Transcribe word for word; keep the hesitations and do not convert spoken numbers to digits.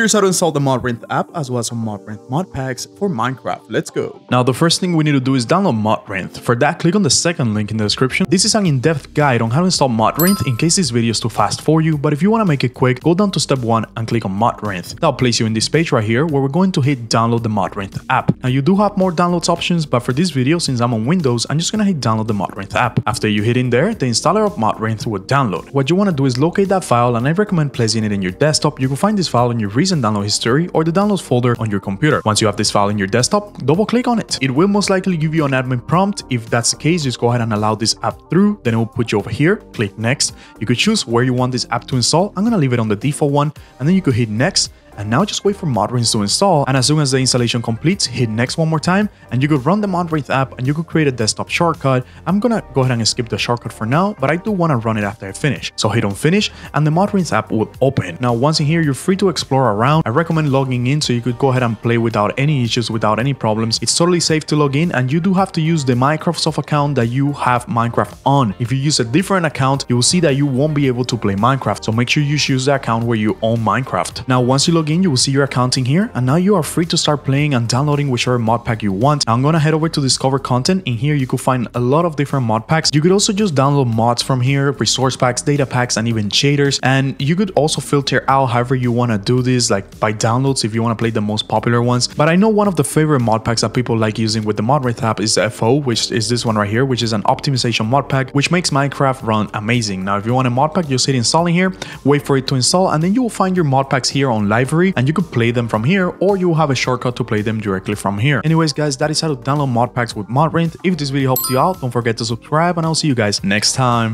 Here's how to install the Modrinth app as well as some Modrinth mod packs for Minecraft. Let's go. Now the first thing we need to do is download Modrinth. For that, click on the second link in the description. This is an in-depth guide on how to install Modrinth in case this video is too fast for you, but if you want to make it quick, go down to step one and click on Modrinth. That'll place you in this page right here where we're going to hit download the Modrinth app. Now you do have more downloads options, but for this video, since I'm on Windows, I'm just gonna hit download the Modrinth app. After you hit in there, the installer of Modrinth will download. What you want to do is locate that file, and I recommend placing it in your desktop. You can find this file in your recent download history or the downloads folder on your computer. Once you have this file in your desktop, double click on it. It will most likely give you an admin prompt. If that's the case, just go ahead and allow this app through. Then it will put you over here. Click next. You could choose where you want this app to install. I'm gonna leave it on the default one, and then you could hit next. And now just wait for Modrinth to install, and as soon as the installation completes, hit next one more time, and you could run the Modrinth app, and you could create a desktop shortcut. I'm gonna go ahead and skip the shortcut for now, but I do want to run it after I finish. So hit on finish, and the Modrinth app will open. Now once in here, you're free to explore around. I recommend logging in so you could go ahead and play without any issues, without any problems. It's totally safe to log in, and you do have to use the Microsoft account that you have Minecraft on. If you use a different account, you will see that you won't be able to play Minecraft, so make sure you choose the account where you own Minecraft. Now once you log in, you will see your account in here, and now you are free to start playing and downloading whichever mod pack you want. Now I'm gonna head over to discover content. In here you could find a lot of different mod packs. You could also just download mods from here, resource packs, data packs, and even shaders, and you could also filter out however you want to do this, like by downloads if you want to play the most popular ones. But I know one of the favorite mod packs that people like using with the Modrinth app is the F O, which is this one right here, which is an optimization mod pack which makes Minecraft run amazing. Now if you want a mod pack, just hit install in here, wait for it to install, and then you will find your mod packs here on live, and you could play them from here, or you will have a shortcut to play them directly from here. Anyways guys, that is how to download mod packs with Modrinth. If this video helped you out, don't forget to subscribe, and I'll see you guys next time.